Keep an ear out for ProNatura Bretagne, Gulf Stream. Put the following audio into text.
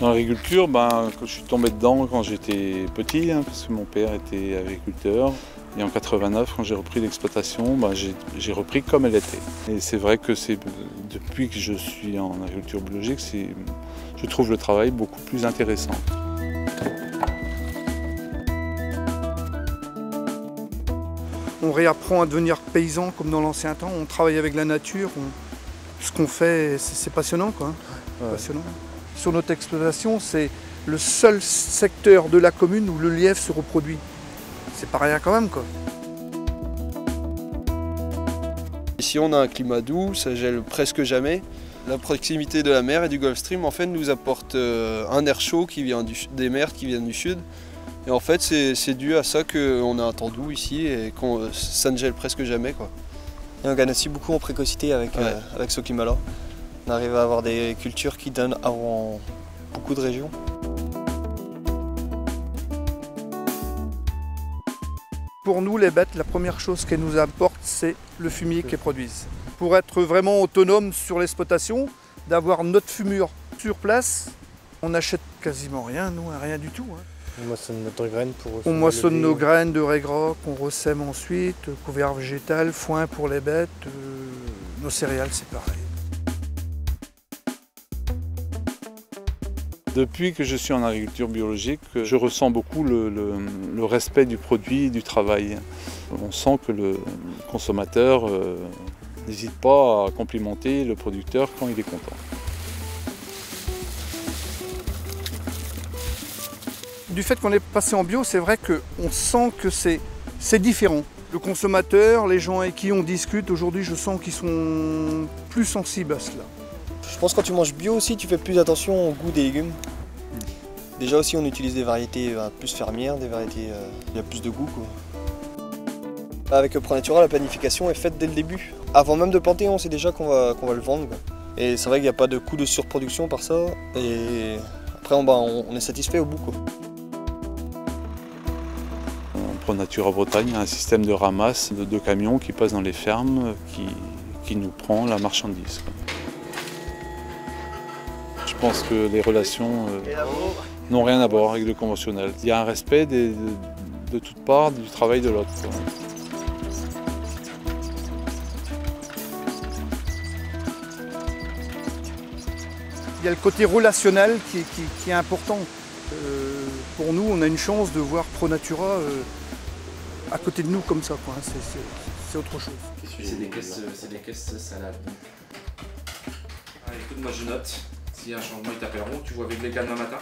Dans l'agriculture, je suis tombé dedans quand j'étais petit, parce que mon père était agriculteur. Et en 89, quand j'ai repris l'exploitation, j'ai repris comme elle était. Et c'est vrai que depuis que je suis en agriculture biologique, je trouve le travail beaucoup plus intéressant. On réapprend à devenir paysan comme dans l'ancien temps. On travaille avec la nature. Ce qu'on fait, c'est passionnant, quoi. Ouais. Passionnant. Sur notre exploitation, c'est le seul secteur de la commune où le lièvre se reproduit. C'est pas rien quand même, quoi. Ici, on a un climat doux, ça gèle presque jamais. La proximité de la mer et du Gulf Stream, en fait, nous apporte un air chaud qui vient des mers qui viennent du sud. Et en fait, c'est dû à ça qu'on a un temps doux ici et qu'on ça ne gèle presque jamais, quoi. Et on gagne aussi beaucoup en précocité avec ce climat-là. On arrive à avoir des cultures qui donnent avant beaucoup de régions. Pour nous, les bêtes, la première chose qu'elles nous apportent, c'est le fumier qu'elles produisent. Pour être vraiment autonome sur l'exploitation, d'avoir notre fumure sur place, on n'achète quasiment rien, nous, rien du tout. On moissonne notre graine pour... On moissonne nos graines de raigroc, qu'on ressème ensuite, couvert végétal, foin pour les bêtes, nos céréales, c'est pareil. Depuis que je suis en agriculture biologique, je ressens beaucoup le respect du produit et du travail. On sent que le consommateur n'hésite pas à complimenter le producteur quand il est content. Du fait qu'on est passé en bio, c'est vrai qu'on sent que c'est différent. Le consommateur, les gens avec qui on discute aujourd'hui, je sens qu'ils sont plus sensibles à cela. Je pense que quand tu manges bio aussi, tu fais plus attention au goût des légumes. Déjà aussi, on utilise des variétés plus fermières, des variétés il y a plus de goût, quoi. Avec ProNatura, la planification est faite dès le début. Avant même de planter, on sait déjà qu'on va le vendre, quoi. Et c'est vrai qu'il n'y a pas de coût de surproduction par ça. Et après, on est satisfait au bout, quoi. ProNatura Bretagne a un système de ramasse de 2 camions qui passent dans les fermes, qui nous prend la marchandise, quoi. Je pense que les relations n'ont rien à voir avec le conventionnel. Il y a un respect de toutes parts du travail de l'autre. Il y a le côté relationnel qui est important. Pour nous, on a une chance de voir ProNatura à côté de nous comme ça, quoi. C'est autre chose. C'est des caisses salades. Écoute, moi je note. Si un changement, ils t'appelleront. Tu vois avec les gars demain matin.